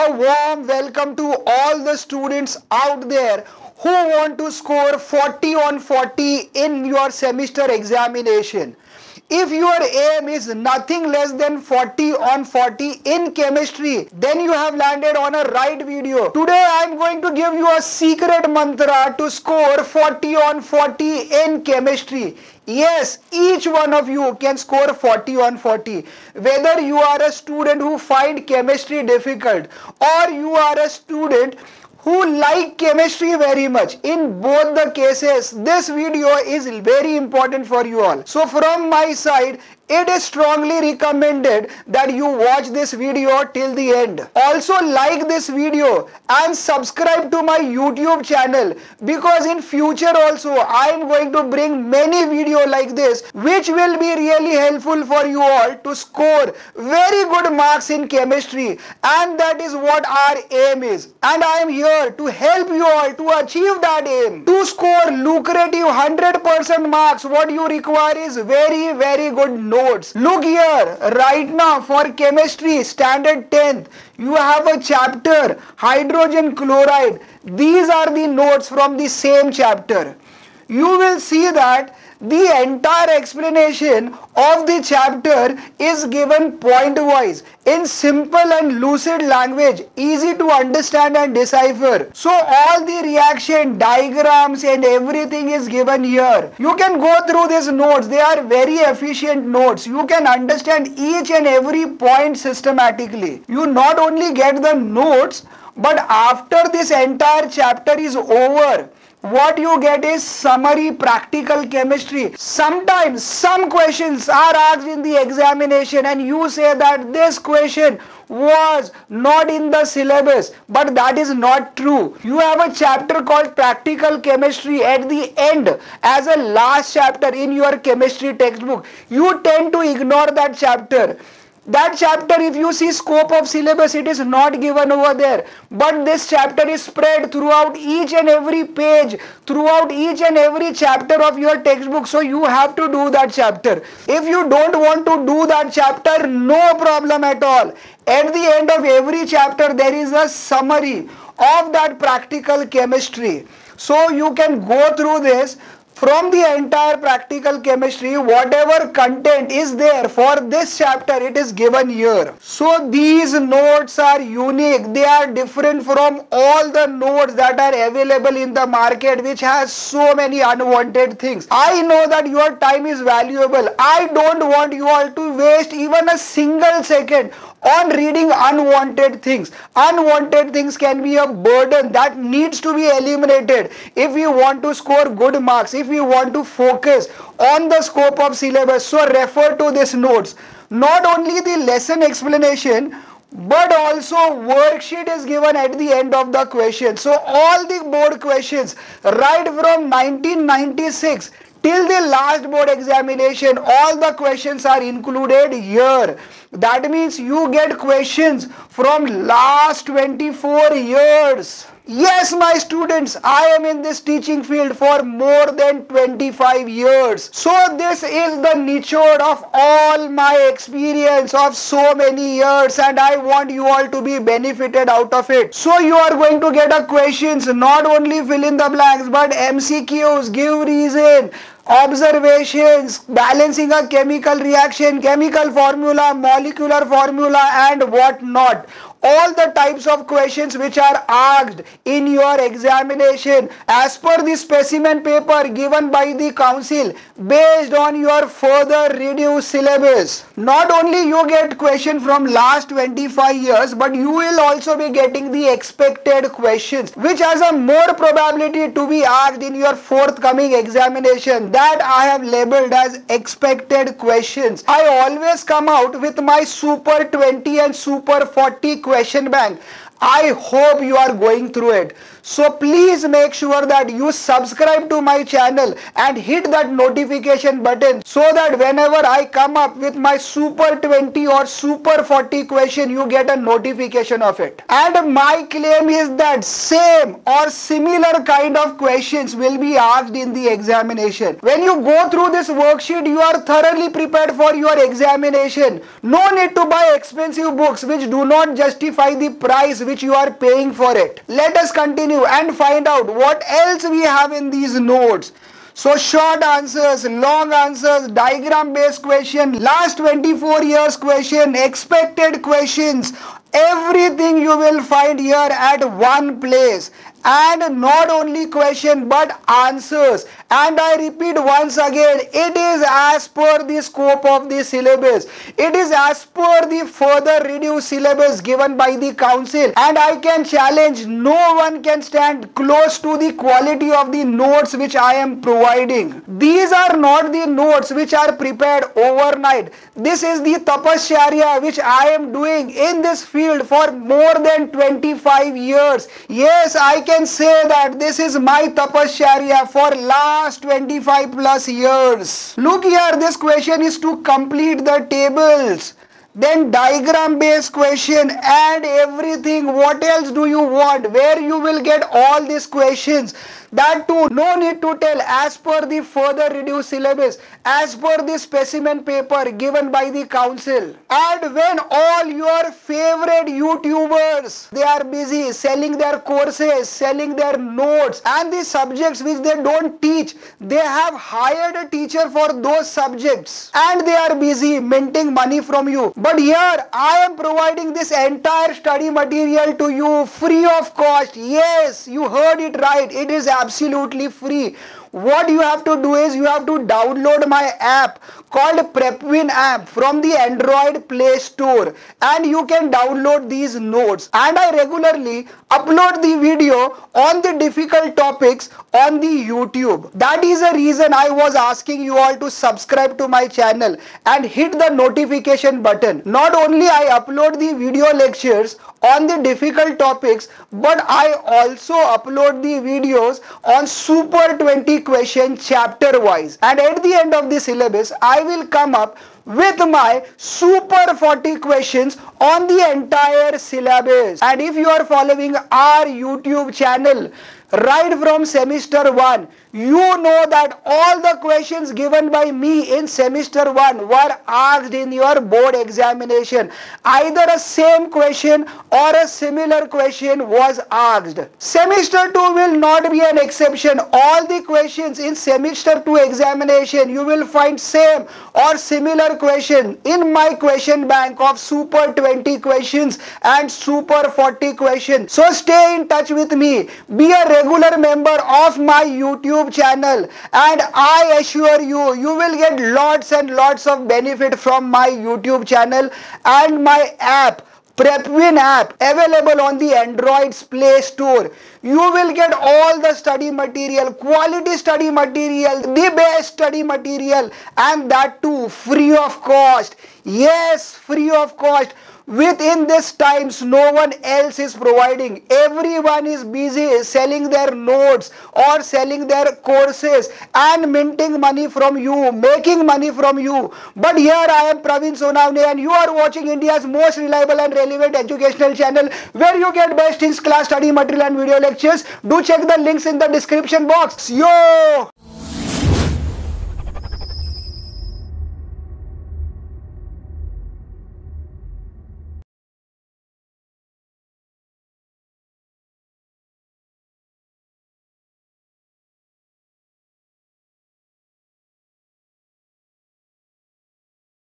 A warm welcome to all the students out there who want to score 40 on 40 in your semester examination. If your aim is nothing less than 40 on 40 in chemistry, then you have landed on a right video. Today I am going to give you a secret mantra to score 40 on 40 in chemistry. Yes, each one of you can score 40 on 40. Whether you are a student who finds chemistry difficult or you are a student who like chemistry very much. In both the cases, this video is very important for you all. So from my side, it is strongly recommended that you watch this video till the end. Also like this video and subscribe to my YouTube channel, because in future also I am going to bring many videos like this, which will be really helpful for you all to score very good marks in chemistry, and that is what our aim is. And I am here to help you all to achieve that aim. To score lucrative 100% marks, what you require is very, very good notes. Look here, right now for chemistry standard 10th, you have a chapter hydrogen chloride. These are the notes from the same chapter. You will see that the entire explanation of the chapter is given point-wise in simple and lucid language, easy to understand and decipher. So all the reaction diagrams and everything is given here. You can go through these notes. They are very efficient notes. You can understand each and every point systematically. You not only get the notes, but after this entire chapter is over, what you get is summary practical chemistry. Sometimes some questions are asked in the examination and you say that this question was not in the syllabus, but that is not true. You have a chapter called practical chemistry at the end as a last chapter in your chemistry textbook. You tend to ignore that chapter. That chapter, if you see scope of syllabus, it is not given over there. But this chapter is spread throughout each and every page, throughout each and every chapter of your textbook. So you have to do that chapter. If you don't want to do that chapter, no problem at all. At the end of every chapter, there is a summary of that practical chemistry. So you can go through this. From the entire practical chemistry, whatever content is there for this chapter, it is given here. So these notes are unique. They are different from all the notes that are available in the market, which has so many unwanted things. I know that your time is valuable. I don't want you all to waste even a single second on reading unwanted things. Unwanted things can be a burden that needs to be eliminated if we want to score good marks, if we want to focus on the scope of syllabus. So refer to these notes. Not only the lesson explanation, but also worksheet is given at the end of the question. So all the board questions right from 1996 till the last board examination, all the questions are included here. That means you get questions from last 24 years. Yes, my students, I am in this teaching field for more than 25 years. So this is the nichod of all my experience of so many years, and I want you all to be benefited out of it. So you are going to get a questions, not only fill in the blanks, but MCQs, give reason, observations, balancing a chemical reaction, chemical formula, molecular formula, and whatnot. All the types of questions which are asked in your examination as per the specimen paper given by the council based on your further reduced syllabus. Not only you get question from last 25 years, but you will also be getting the expected questions, which has a more probability to be asked in your forthcoming examination, that I have labeled as expected questions. I always come out with my Super 20 and Super 40 questions question bank. I hope you are going through it. So please make sure that you subscribe to my channel and hit that notification button so that whenever I come up with my super 20 or super 40 question, you get a notification of it. And my claim is that same or similar kind of questions will be asked in the examination. When you go through this worksheet, you are thoroughly prepared for your examination. No need to buy expensive books which do not justify the price which you are paying for it. Let us continue and find out what else we have in these notes. So short answers, long answers, diagram based question, last 24 years question, expected questions, everything you will find here at one place. And not only question but answers. And I repeat once again, it is as per the scope of the syllabus. It is as per the further reduced syllabus given by the council. And I can challenge no one can stand close to the quality of the notes which I am providing. These are not the notes which are prepared overnight. This is the tapasya which I am doing in this field for more than 25 years. Yes, I can say that this is my tapasya for last 25+ years. Look here, this question is to complete the tables. Then diagram based question and everything. What else do you want? Where you will get all these questions. That too, no need to tell, as per the further reduced syllabus, as per the specimen paper given by the council. And when all your favorite YouTubers, they are busy selling their courses, selling their notes, and the subjects which they don't teach, they have hired a teacher for those subjects. And they are busy minting money from you. But here I am providing this entire study material to you free of cost. Yes, you heard it right. It is absolutely free. What you have to do is you have to download my app called PrepWin app from the Android Play Store, and you can download these notes. And I regularly upload the video on the difficult topics on the YouTube. That is the reason I was asking you all to subscribe to my channel and hit the notification button. Not only I upload the video lectures on the difficult topics, but I also upload the videos on Super 20 question chapter wise. And at the end of the syllabus, I will come up with my super 40 questions on the entire syllabus. And if you are following our YouTube channel right from semester 1, you know that all the questions given by me in semester 1 were asked in your board examination. Either a same question or a similar question was asked. Semester 2 will not be an exception. All the questions in semester 2 examination, you will find same or similar question in my question bank of super 20 questions and super 40 questions. So stay in touch with me. Be a regular member of my YouTube channel, and I assure you, you will get lots and lots of benefit from my YouTube channel and my app, PrepWin app, available on the Android's Play Store. You will get all the study material, quality study material, the best study material, and that too free of cost. Yes, free of cost. Within these times, no one else is providing. Everyone is busy selling their notes or selling their courses and minting money from you, making money from you. But here I am, Pravin Sonavane, and you are watching India's most reliable and relevant educational channel where you get best in class study material and video lectures. Do check the links in the description box. Yo!